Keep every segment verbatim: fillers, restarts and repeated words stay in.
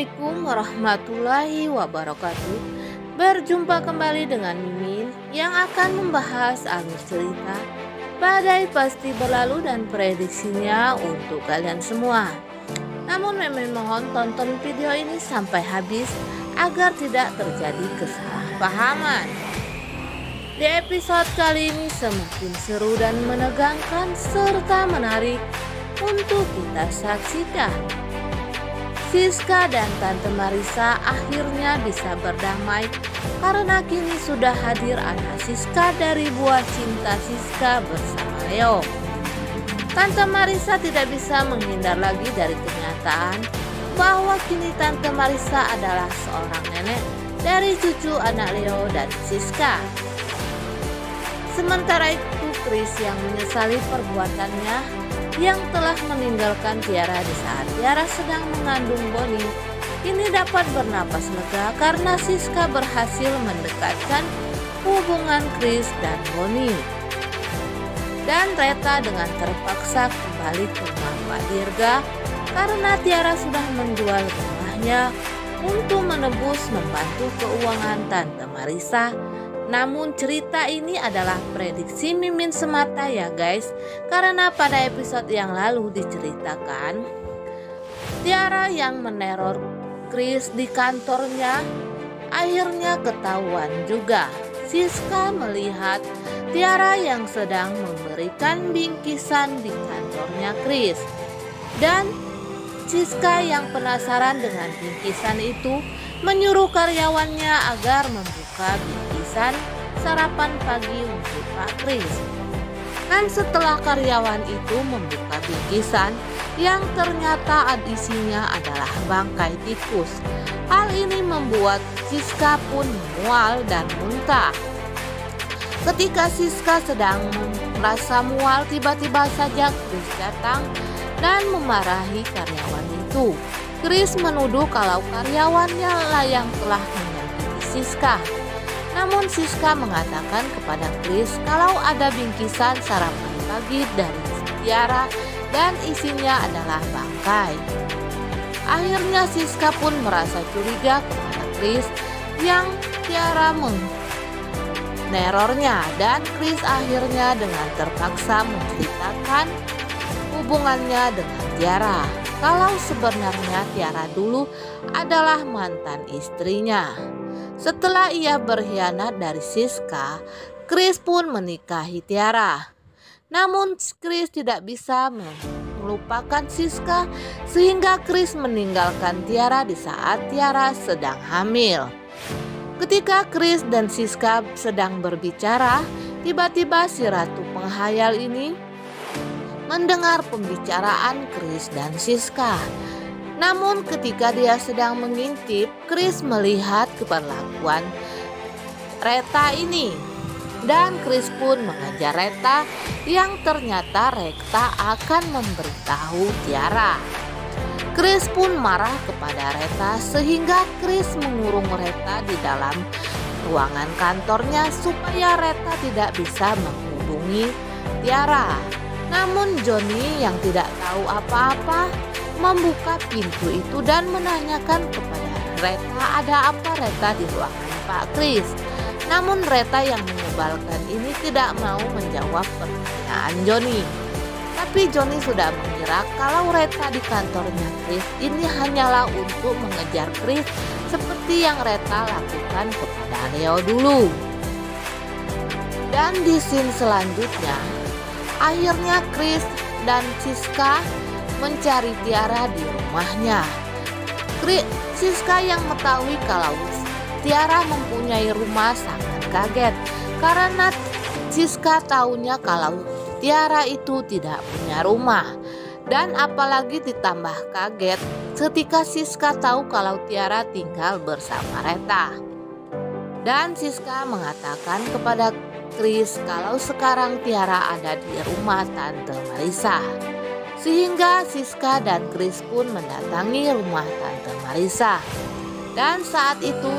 Assalamualaikum warahmatullahi wabarakatuh. Berjumpa kembali dengan Mimin yang akan membahas alur cerita Badai Pasti Berlalu dan prediksinya untuk kalian semua. Namun Mimin mohon tonton video ini sampai habis agar tidak terjadi kesalahpahaman. Di episode kali ini semakin seru dan menegangkan serta menarik untuk kita saksikan. Siska dan Tante Marisa akhirnya bisa berdamai karena kini sudah hadir anak Siska dari buah cinta Siska bersama Leo. Tante Marisa tidak bisa menghindar lagi dari kenyataan bahwa kini Tante Marisa adalah seorang nenek dari cucu anak Leo dan Siska. Sementara itu Kris yang menyesali perbuatannya yang telah meninggalkan Tiara di saat Tiara sedang mengandung Bonnie, ini dapat bernapas lega karena Siska berhasil mendekatkan hubungan Kris dan Bonnie. Dan Reta dengan terpaksa kembali ke rumah Mahirga karena Tiara sudah menjual rumahnya untuk menebus membantu keuangan Tante Marisa. Namun cerita ini adalah prediksi Mimin semata ya guys, karena pada episode yang lalu diceritakan Tiara yang meneror Kris di kantornya akhirnya ketahuan juga. Siska melihat Tiara yang sedang memberikan bingkisan di kantornya Kris, dan Siska yang penasaran dengan bingkisan itu menyuruh karyawannya agar membuka bingkisan sarapan pagi untuk Pak Kris. Dan setelah karyawan itu membuka bingkisan yang ternyata isinya adalah bangkai tikus, hal ini membuat Siska pun mual dan muntah. Ketika Siska sedang merasa mual, tiba-tiba saja Kris datang dan memarahi karyawan itu. Kris menuduh kalau karyawannya lah yang telah menyakiti Siska. Namun Siska mengatakan kepada Kris kalau ada bingkisan sarapan pagi dari Tiara dan isinya adalah bangkai. Akhirnya Siska pun merasa curiga kepada Kris yang Tiara menerornya, dan Kris akhirnya dengan terpaksa menceritakan hubungannya dengan Tiara. Kalau sebenarnya Tiara dulu adalah mantan istrinya. Setelah ia berkhianat dari Siska, Kris pun menikahi Tiara. Namun Kris tidak bisa melupakan Siska sehingga Kris meninggalkan Tiara di saat Tiara sedang hamil. Ketika Kris dan Siska sedang berbicara, tiba-tiba si ratu penghayal ini mendengar pembicaraan Kris dan Siska. Namun ketika dia sedang mengintip, Kris melihat keperlakuan Reta ini. Dan Kris pun mengajar Reta yang ternyata Reta akan memberitahu Tiara. Kris pun marah kepada Reta sehingga Kris mengurung Reta di dalam ruangan kantornya supaya Reta tidak bisa menghubungi Tiara. Namun Johnny yang tidak tahu apa-apa membuka pintu itu dan menanyakan kepada Reta ada apa Reta di ruangan Pak Kris. Namun Reta yang menyebalkan ini tidak mau menjawab pertanyaan Johnny. Tapi Johnny sudah mengira kalau Reta di kantornya Kris ini hanyalah untuk mengejar Kris seperti yang Reta lakukan kepada Leo dulu. Dan di scene selanjutnya, akhirnya Kris dan Siska mencari Tiara di rumahnya. Kris, Siska yang mengetahui kalau Tiara mempunyai rumah sangat kaget karena Siska tahunya kalau Tiara itu tidak punya rumah. Dan apalagi ditambah kaget ketika Siska tahu kalau Tiara tinggal bersama Reta. Dan Siska mengatakan kepada Kris kalau sekarang Tiara ada di rumah Tante Marisa, sehingga Siska dan Kris pun mendatangi rumah Tante Marisa. Dan saat itu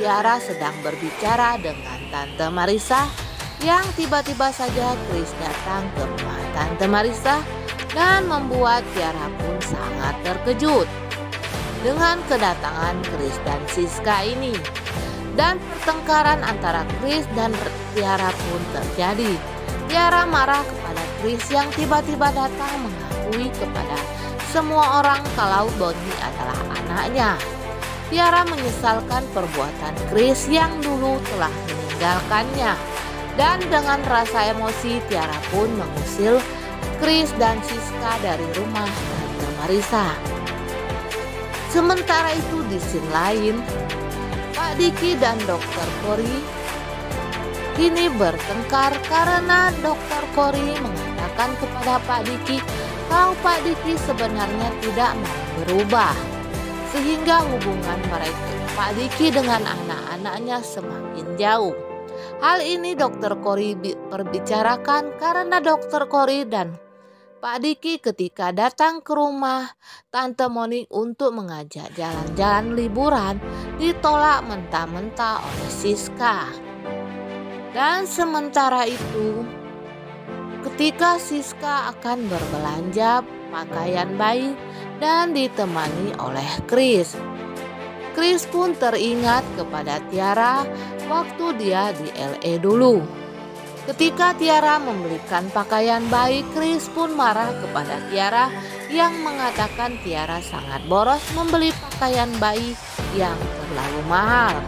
Tiara sedang berbicara dengan Tante Marisa yang tiba-tiba saja Kris datang ke rumah Tante Marisa dan membuat Tiara pun sangat terkejut. dengan kedatangan Kris dan Siska ini. Dan pertengkaran antara Kris dan Tiara pun terjadi. Tiara marah kepada Kris yang tiba-tiba datang mengakui kepada semua orang kalau Bonnie adalah anaknya. Tiara menyesalkan perbuatan Kris yang dulu telah meninggalkannya. Dan dengan rasa emosi, Tiara pun mengusir Kris dan Siska dari rumah Tante Marisa. Sementara itu di scene lain, Pak Diki dan dokter Cory kini bertengkar karena dokter Cory mengatakan kepada Pak Diki kalau Pak Diki sebenarnya tidak mau berubah. Sehingga hubungan mereka Pak Diki dengan anak-anaknya semakin jauh. Hal ini dokter Cory perbicarakan karena dokter Cory dan Pak Diki ketika datang ke rumah Tante Monik untuk mengajak jalan-jalan liburan ditolak mentah-mentah oleh Siska. Dan sementara itu, ketika Siska akan berbelanja pakaian bayi dan ditemani oleh Kris, Kris pun teringat kepada Tiara waktu dia di L A dulu. Ketika Tiara membelikan pakaian bayi, Kris pun marah kepada Tiara yang mengatakan Tiara sangat boros membeli pakaian bayi yang terlalu mahal.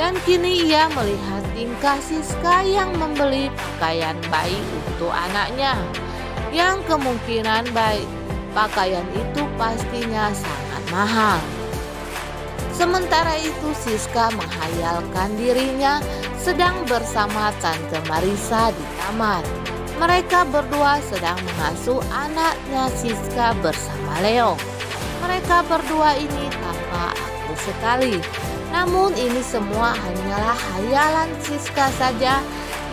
Dan kini ia melihat tingkah Siska yang membeli pakaian bayi untuk anaknya, yang kemungkinan baik pakaian itu pastinya sangat mahal. Sementara itu Siska menghayalkan dirinya sedang bersama Tante Marisa di taman. Mereka berdua sedang mengasuh anaknya Siska bersama Leo. Mereka berdua ini tampak akrab sekali. Namun ini semua hanyalah hayalan Siska saja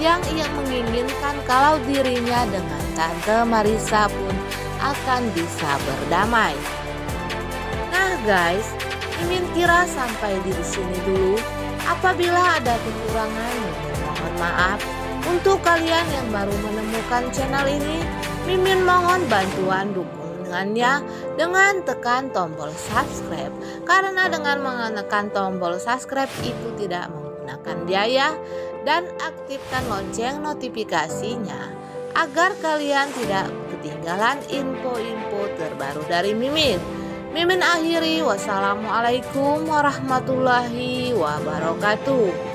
yang ia menginginkan kalau dirinya dengan Tante Marisa pun akan bisa berdamai. Nah guys, Mimin kira sampai di sini dulu. Apabila ada kekurangan, mohon maaf. Untuk kalian yang baru menemukan channel ini, Mimin mohon bantuan dukungannya dengan tekan tombol subscribe. Karena dengan menekan tombol subscribe itu tidak menggunakan biaya, dan aktifkan lonceng notifikasinya agar kalian tidak ketinggalan info-info terbaru dari Mimin. Mimin akhiri, wassalamualaikum warahmatullahi wabarakatuh.